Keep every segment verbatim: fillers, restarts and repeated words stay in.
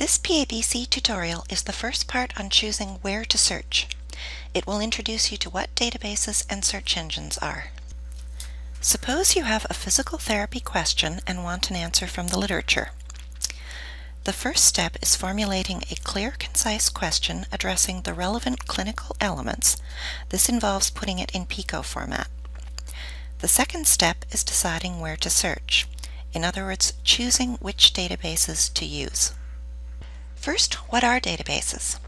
This P A B C tutorial is the first part on choosing where to search. It will introduce you to what databases and search engines are. Suppose you have a physical therapy question and want an answer from the literature. The first step is formulating a clear, concise question addressing the relevant clinical elements. This involves putting it in PICO format. The second step is deciding where to search. In other words, choosing which databases to use. First, what are databases?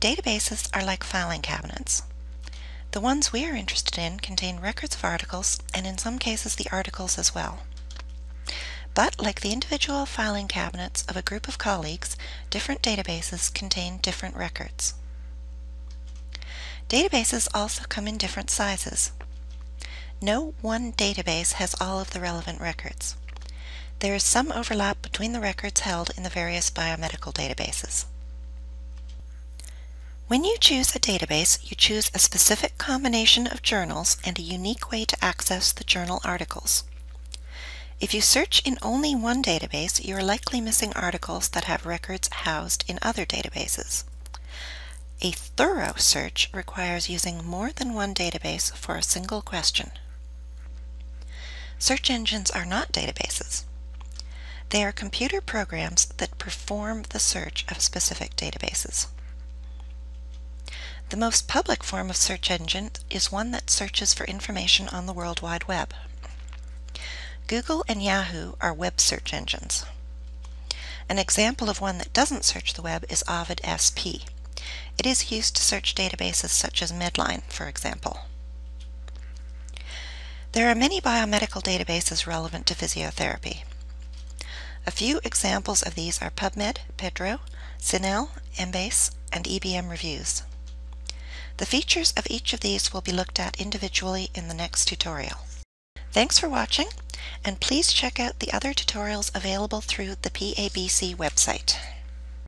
Databases are like filing cabinets. The ones we are interested in contain records of articles, and in some cases the articles as well. But like the individual filing cabinets of a group of colleagues, different databases contain different records. Databases also come in different sizes. No one database has all of the relevant records. There is some overlap between the records held in the various biomedical databases. When you choose a database, you choose a specific combination of journals and a unique way to access the journal articles. If you search in only one database, you are likely missing articles that have records housed in other databases. A thorough search requires using more than one database for a single question. Search engines are not databases. They are computer programs that perform the search of specific databases. The most public form of search engine is one that searches for information on the World Wide Web. Google and Yahoo are web search engines. An example of one that doesn't search the web is Ovid S P. It is used to search databases such as Medline, for example. There are many biomedical databases relevant to physiotherapy. A few examples of these are PubMed, Pedro, CINAHL, Embase, and E B M reviews. The features of each of these will be looked at individually in the next tutorial. Thanks for watching, and please check out the other tutorials available through the P A B C website.